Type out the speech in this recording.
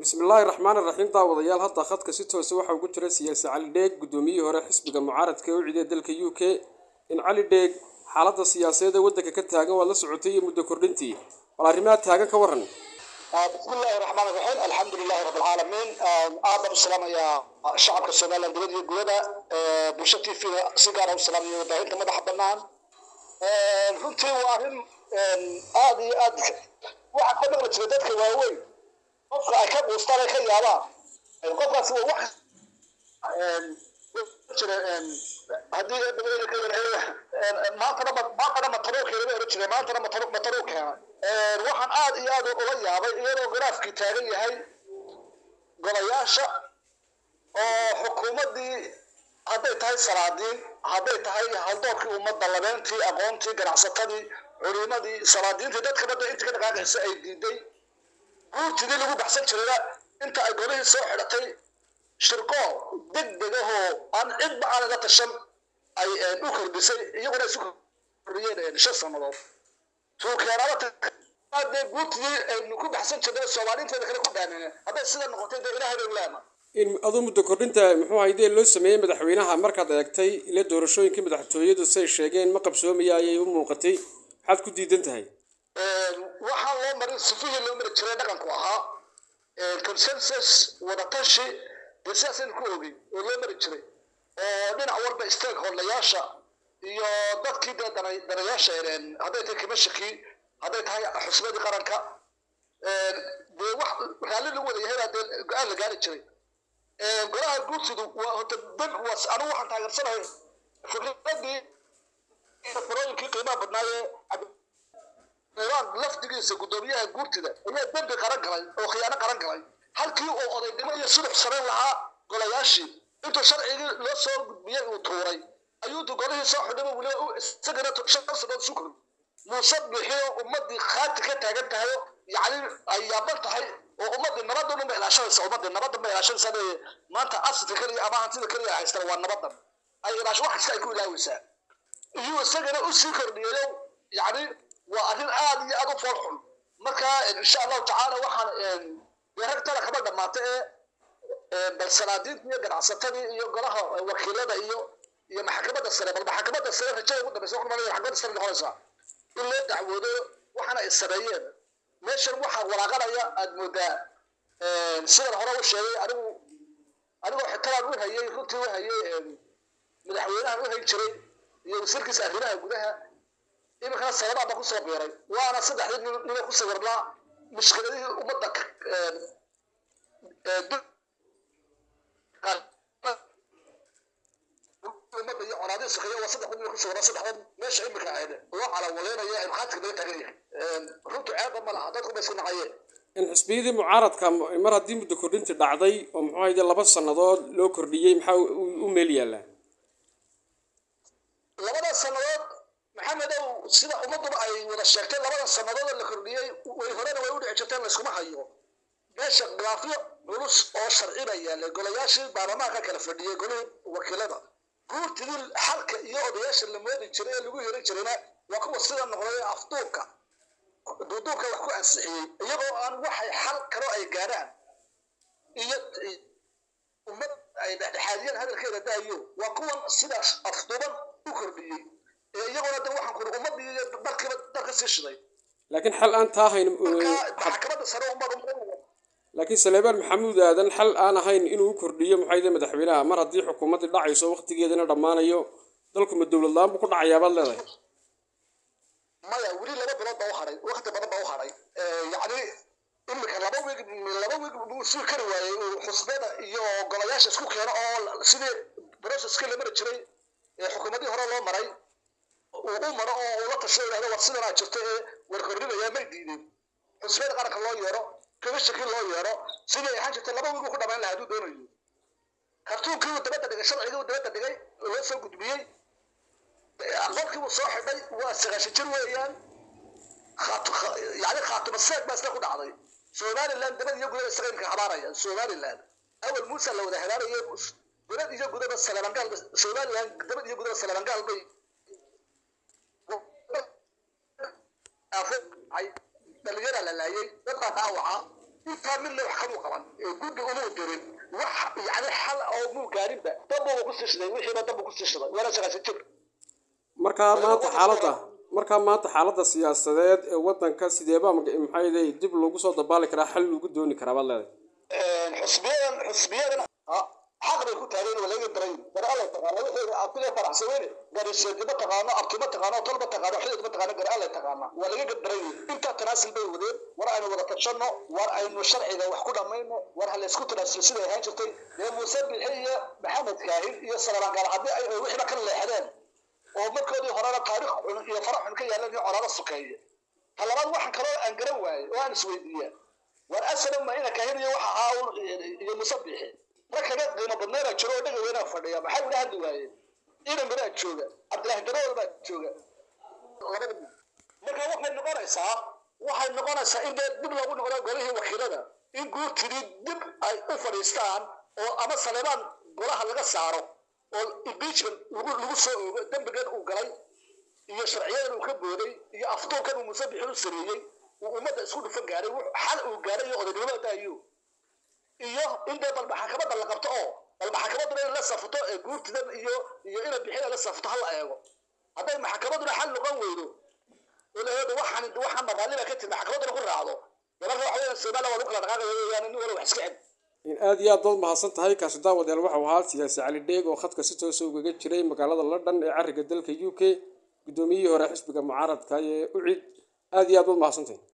بسم الله الرحمن الرحيم داوديال هدا خدك سيتوس waxa ugu jira siyaasad Cali Dheeg gudoomiyihii hore xisbiga mucaaradka u ciiday dalka UK in Cali Dheeg xaaladda siyaasadeed wadanka ka taagan waa la socotay muddo kordhintii wal arrimaha taagan ka waran بسم الله الرحمن الرحيم الحمد لله رب العالمين آمر السلام يا شعب Soomaaliland dibadii gudaha bulshada fi sigaar oo salaam iyo wadaad inta madax banaan runtii waa arrin aadi aad waxa ka dhigay dadka waaweyn وأكبر وستارك يا بابا، القبة سوى واحد، هذه ما ترى متروك يا رجل ما ترى متروك يعني، روحا عاد يادو قوية، يادو جراف كتارية هاي، قرياشة، حكومة دي هبيت هاي سرادين، هبيت هاي هالدوك ومد اللبن في أقوانتي قرعصتني، علومة دي سرادين في دتك بدأ أنت كده قاعد سأيدي دي. وأنتي اللي بحصلت لا أنت أقولي صحتي شركاء ضد له عن إطبع على ذات الشم أي أكل بس يقول سكر ريال يعني شو اسمه مضاف تو كرارات هذا قلت لي إنه كل بحصلت لا سوالين فده كده كده يعني هذا السنة نقطتين ده إله الإعلام إن أظن تذكر أنت محو عيدين لو سمين بدحويناها مركز دكتي لا دورشوا يمكن بدحتويد وصير شيئين ما قبسوهم يا يوم وقتي حد كده ينتهي waxaan loo marin sifihii loo marin jiray dhaqanku ahaa consensus wada tashi desasin ku ogey oo loo marin jiray oo dhinac walba stakeholder-yaasha iyo dadkii danayaasha hadday tahay kamashakii hadday tahay xusmadii qaranka dee wax raalli lagu wada yahay haddee go-aan la gaari jiray golaha guursidu waa hota dan was anigu waxaan taageersanahay fikradii farooyinkii qiimaha badnaayee لفتي سكودوية جورتنا، أنا بنت كارنكاي أو خيانة كارنكاي، هل كيو أو أنا دماغي يصير بسرعة لها ولا ياشي، أنتو شرعي لا صار بيعو توري، أيوة تقولي صح دم ولا سجنة شخص ده سكر، مصاب بحيو ومدي خات كتاعك تهيو يعني أيامك تهيو ومدي النبض ولا ما يلاشان سو مدي النبض ما يلاشان سنة ما أنت أصل تكري أما هتين تكري عايستر والنبض، أي لاش واحد سيكون لاوسا، أيوة سجنة أسكر ديالو يعني وأنا أعلم أنهم يقولون إن شاء الله تعالى وأنا أعرف أنهم يقولون أنهم يقولون إما كان السلام عليكم صبيري وأنا صدق حديد من أخو صبر لا مشكلة دي أمدك أمد يعراضي سخية وصدق من أخو صبر صدق حد ماش عمك عادة وعلى ولينا يا إمحاتك بيت أغنيك رمتوا عادة ما لحضاتكم بس كنا عيال الحسبي دي معارض كان مرة دي مدو كردينة الدعضي ومحوها يدي اللبس صنادات لو كردية يمحاو أميليا لا لبدا صنادات محمد أو سيدا أمضوا بأي ورشاكتين لبدا السمادات اللي كردية ويهرين ويودي عجتين لسكما حيو ماشا غرافية ولوس أو شرعية اللي قولياشي بارماكا كالفردية قولي وكلابا قول تدي الحركة يقعد ياشي اللي موادي جرية اللي ويهرين جرينا وكو سيدا نغلية أفضوكا دودوكا وكو أنسعي يقعو أن وحي حركة رأي قاران أمضوا حاليا هذا الخير ده أيو وكو سيدا أفضوبا وكردية لكن حل أن تاهين لكن سليمان محمود هذا الحل أنا هين إنه كردية محايدة مدحبينها مرة دي حكومات الدعيسة وقت جيدنا رمانا يو دلكم الدولة الله بكل عياب الله ما يقولي لما بلاد بوحري وقت بلاد بوحري يعني إنك لبوق بوسير كروي وحسبنا يو قلاياش سكوك هنا أول سيد براس سكيل مرة شوي حكومتي هرا الله مري وأمر أو لا تشيء هذا وصلنا على شرطه والكريم يا مجدين حسين قرق الله يرى كيف شكل الله يرى سيدي حاجة تلبوا ويقول كذا ما له هدوء دونه كرتون كيو دبته دقي شرط كيو دبته دقي الله سوق دبي الله كيو صاحبي واسرش تروي يعني خاطب الساق بس ناخد عليه سومان اللان دبته يقول الساقين كحبارة يعني سومان اللان أول موسى لو ده هلال يبص قلت يجوا قدام السلام قال سومان اللان دبته يجوا قدام السلام قال بي أفضل أي دليل على لا يي دقة أوعى فمن لو حلو قبل جود أمور درين وح يعني حل أو مو قاربة دبوا بقصة شذي وحنا دبوا بقصة شذي ولا شغلة تجر مركب ما تحالطه مركب ما تحالطه سياسات وطن كاس ديبا محيدي دب لوجوس ضبالك راح حلو جدوني كرب الله حسبيان حقري كنت علينا ولا يدرين ترى الله تقارنا كل فرح سوينا قال الشيء جبت تقارنا أركبت تقارنا طلبت تقارنا حلت بتقارنا قال الله تقارنا ولا يدرين أنت تناسل بيه ودين ورأينا ولا تشنو ورأينا الشرع إذا وحكونا مينه ورها لسكوت الأساسية هاي جتين لموسم الحية محمد كاهل يصل عن قال عبد وإحنا كنا حلال ومركودي حرارة تاريخ يفرح نكيل لنا حرارة سكية هلا ما نروح نكرر أنجروي وأنا سويدية ورأسنا ما هنا كاهل يوحى يمسبيحين ركنت لنا بنرى تشرود وين أفريقيا محاول هذا وين إلى بنرى تشوجا عبد الله درو بنرى تشوجا لكن واحد نقرأ ساعة واحد نقرأ ساعة إذا بدنا نقرأ قريه وخيرنا إن جو تريد دب أي أفريستان أو أما سلمان قرأها لقى سعره أو البيج لوس دم بدر وقري يشرعيان وكبري يأفتون كانوا مسبحين سريين ومدى سود فجاري وحلق وجاري يقدر يوم تأيو إياه إنت بالمحاكمات اللي قبضتها المحاكمات اللي لسه فتوه الجورت ده إياه إنا بحيلة لسه فتوه أيوة هذا المحاكمات اللي حلوا قويلو ولا هذا واحد مغالبة كت المحاكمات اللي كل رعاضه يبغى واحد السبالة ونقل الرعاضة يعني إنه ولا حسكين إن أدي أضل محصنت هاي كشدة وديال واحد وهالسي لسه على الديج وخد كسيتو سوق جت شري مقالة اللردن يعرق الدل كيوكي قدوميه ورحس بجمعارض كاي أعيد أدي أضل محصنتين